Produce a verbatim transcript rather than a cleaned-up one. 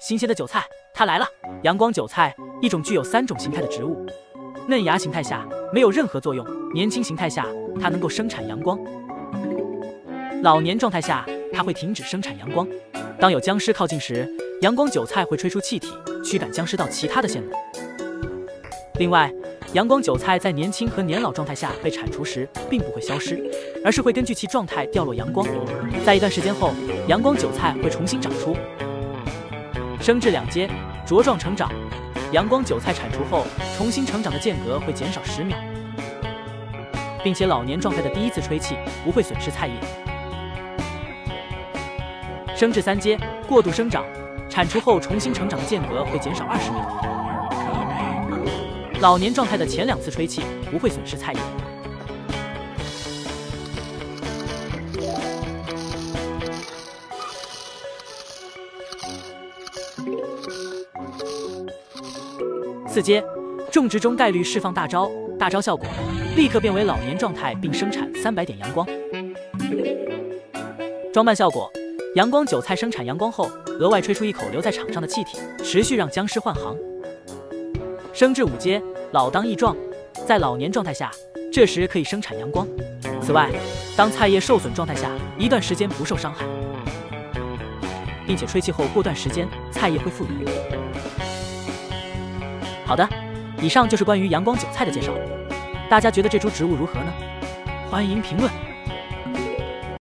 新鲜的韭菜，它来了！阳光韭菜，一种具有三种形态的植物。嫩芽形态下没有任何作用，年轻形态下它能够生产阳光，老年状态下它会停止生产阳光。当有僵尸靠近时，阳光韭菜会吹出气体，驱赶僵尸到其他的线路。另外，阳光韭菜在年轻和年老状态下被铲除时，并不会消失，而是会根据其状态掉落阳光。在一段时间后，阳光韭菜会重新长出，生至两阶，茁壮成长。阳光韭菜铲除后，重新成长的间隔会减少十秒，并且老年状态的第一次吹气不会损失菜叶。生至三阶，过度生长，铲除后重新成长的间隔会减少二十秒。 老年状态的前两次吹气不会损失菜叶。四阶，种植中概率释放大招，大招效果立刻变为老年状态，并生产三百点阳光。装扮效果，阳光韭菜生产阳光后，额外吹出一口留在场上的气体，持续让僵尸换行。 生至五阶，老当益壮，在老年状态下，这时可以生产阳光。此外，当菜叶受损状态下，一段时间不受伤害，并且吹气后过段时间菜叶会复原。好的，以上就是关于阳光韭菜的介绍，大家觉得这株植物如何呢？欢迎评论。